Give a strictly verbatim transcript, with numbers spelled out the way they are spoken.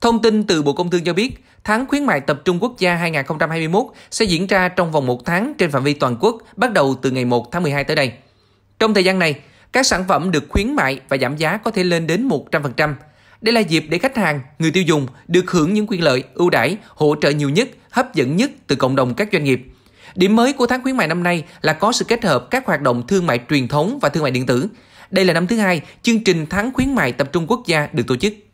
Thông tin từ Bộ Công Thương cho biết, tháng khuyến mại tập trung quốc gia hai nghìn không trăm hai mươi mốt sẽ diễn ra trong vòng một tháng trên phạm vi toàn quốc, bắt đầu từ ngày một tháng mười hai tới đây. Trong thời gian này, các sản phẩm được khuyến mại và giảm giá có thể lên đến một trăm phần trăm. Đây là dịp để khách hàng, người tiêu dùng được hưởng những quyền lợi, ưu đãi, hỗ trợ nhiều nhất, hấp dẫn nhất từ cộng đồng các doanh nghiệp. Điểm mới của tháng khuyến mại năm nay là có sự kết hợp các hoạt động thương mại truyền thống và thương mại điện tử. Đây là năm thứ hai chương trình tháng khuyến mại tập trung quốc gia được tổ chức.